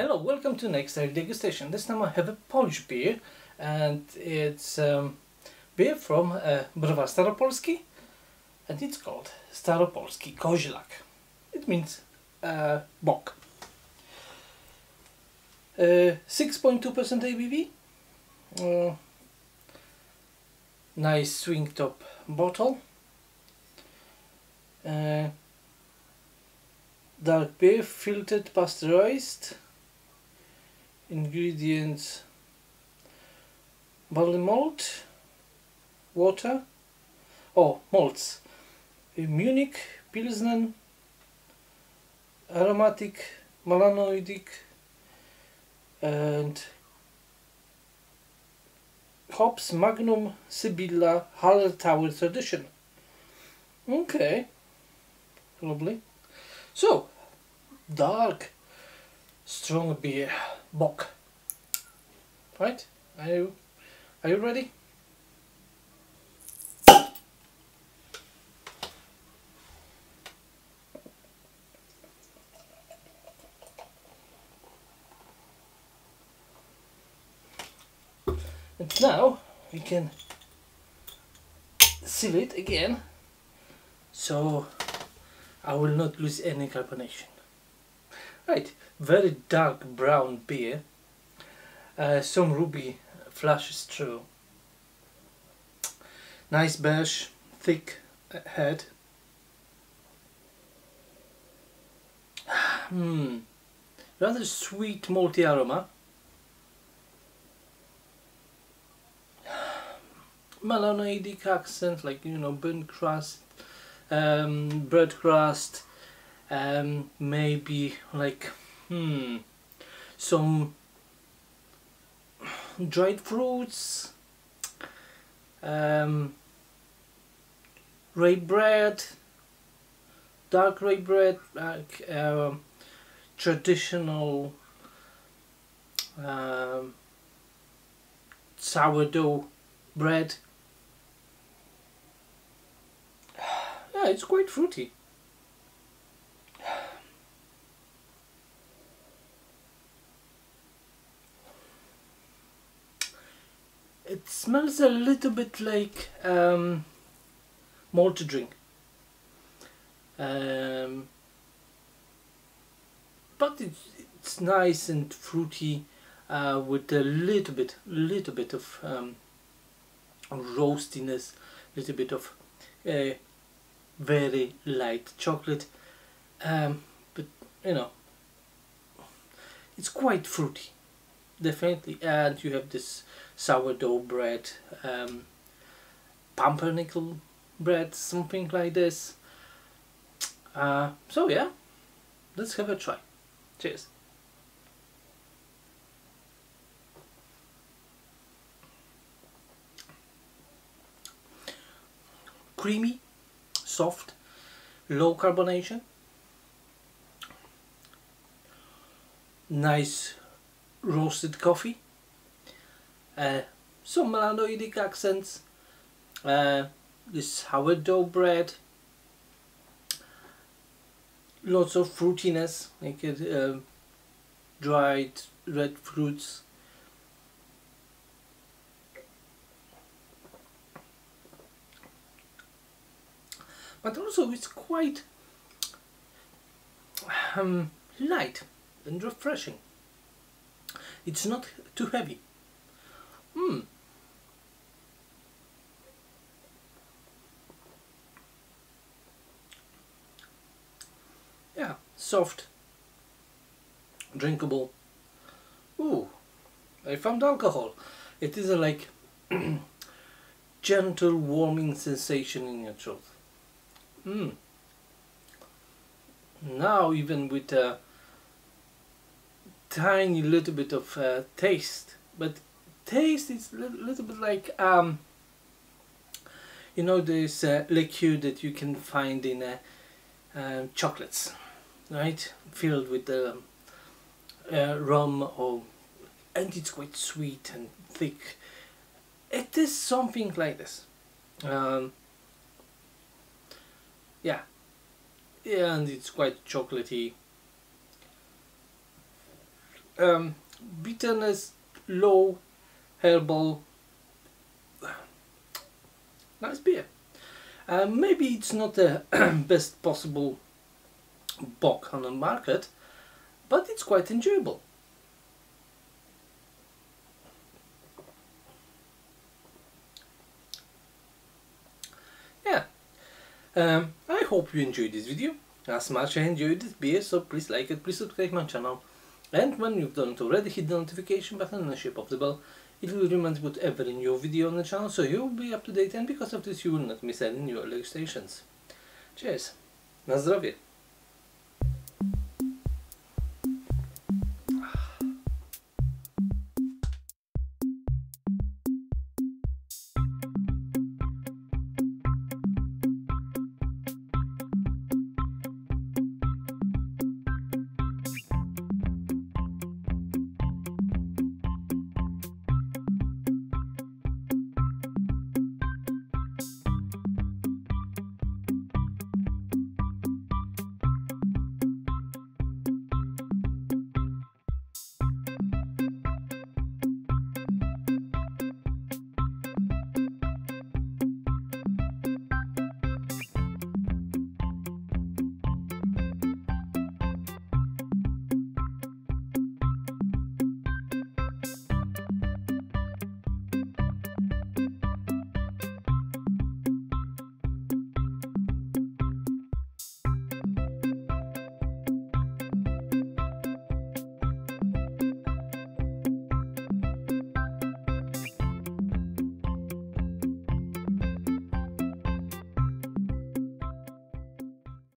Hello, welcome to next Ale Degustation. This time I have a Polish beer, and it's beer from Browar Staropolski, and it's called Staropolskie Koźlak. It means bock. 6.2% ABV. Nice swing top bottle. Dark beer, filtered, pasteurized. Ingredients: barley malt, water, malts, Munich, Pilsner, aromatic, melanoidic, and hops: Magnum, Sybilla, Hallertauer Tradition. Okay, lovely. So, dark, strong beer, bock. Right? Are you ready? And now we can seal it again, so I will not lose any carbonation. Right, very dark brown beer. Some ruby flashes through. Nice beige, thick head. Rather sweet malty aroma. Melanoidic accent, like, you know, burnt crust. Bread crust, maybe like some dried fruits, rye bread, dark rye bread, like traditional sourdough bread. It's quite fruity. It smells a little bit like malt drink, but it's nice and fruity, with a little bit of roastiness, little bit of very light chocolate, but you know, it's quite fruity, definitely. And you have this sourdough bread, pumpernickel bread, something like this. So yeah, let's have a try. Cheers. Creamy, soft, low carbonation, nice roasted coffee, some melanoidic accents, this sourdough bread, lots of fruitiness, like dried red fruits. But also it's quite light and refreshing. It's not too heavy. Yeah, soft, drinkable. Ooh, I found alcohol. It is a like gentle warming sensation in your throat. Now, even with a tiny little bit of taste, but taste is a little bit like, you know, this liqueur that you can find in chocolates, right? Filled with rum, and it's quite sweet and thick. It is something like this. Yeah, and it's quite chocolatey. bitterness, low, herbal, nice beer. Maybe it's not the best possible bock on the market, but it's quite enjoyable. Yeah, I hope you enjoyed this video as much as I enjoyed this beer, so please like it, please subscribe my channel, and when you've done it already, hit the notification button and the shape of the bell. It will remind you whatever a new video on the channel, so you'll be up to date, and because of this you will not miss any new registrations. Cheers! Na zdrowie!